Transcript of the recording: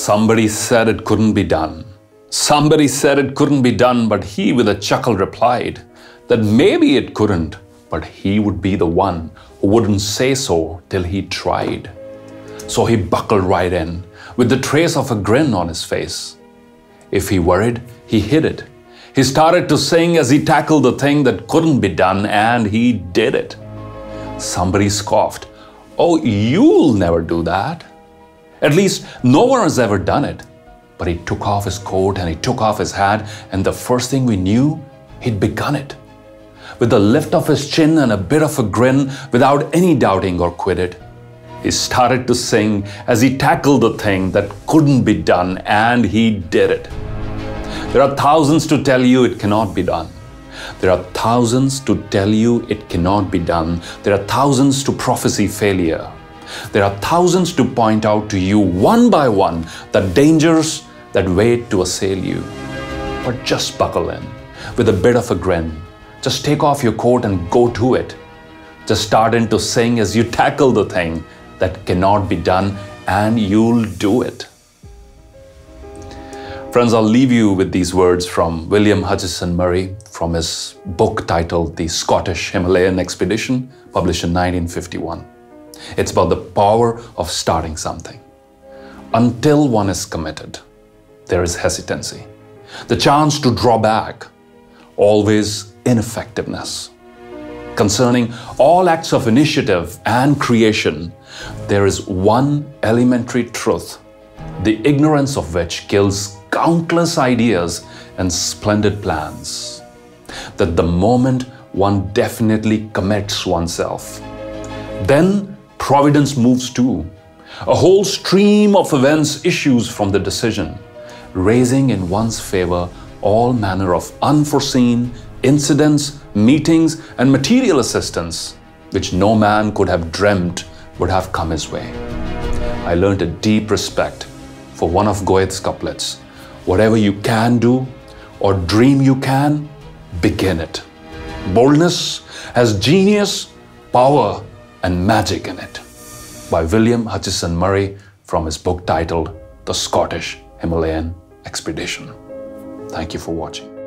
Somebody said it couldn't be done. Somebody said it couldn't be done, but he with a chuckle replied that maybe it couldn't, but he would be the one who wouldn't say so till he tried. So he buckled right in, with the trace of a grin on his face. If he worried, he hid it. He started to sing as he tackled the thing that couldn't be done, and he did it. Somebody scoffed, "Oh, you'll never do that. At least no one has ever done it." But he took off his coat and he took off his hat, and the first thing we knew, he'd begun it. With a lift of his chin and a bit of a grin, without any doubting or quit it, he started to sing as he tackled the thing that couldn't be done, and he did it. There are thousands to tell you it cannot be done. There are thousands to tell you it cannot be done. There are thousands to prophesy failure. There are thousands to point out to you one by one the dangers that wait to assail you. But just buckle in with a bit of a grin. Just take off your coat and go to it. Just start into sing as you tackle the thing that cannot be done, and you'll do it. Friends, I'll leave you with these words from William Hutchison Murray from his book titled The Scottish Himalayan Expedition, published in 1951. It's about the power of starting something. Until one is committed, there is hesitancy, the chance to draw back, always ineffectiveness. Concerning all acts of initiative and creation, there is one elementary truth, the ignorance of which kills countless ideas and splendid plans. That the moment one definitely commits oneself, then providence moves too. A whole stream of events issues from the decision, raising in one's favor all manner of unforeseen incidents, meetings, and material assistance, which no man could have dreamt would have come his way. I learned a deep respect for one of Goethe's couplets. Whatever you can do or dream you can, begin it. Boldness has genius, power, and magic in it. By William Hutchison Murray from his book titled The Scottish Himalayan Expedition. Thank you for watching.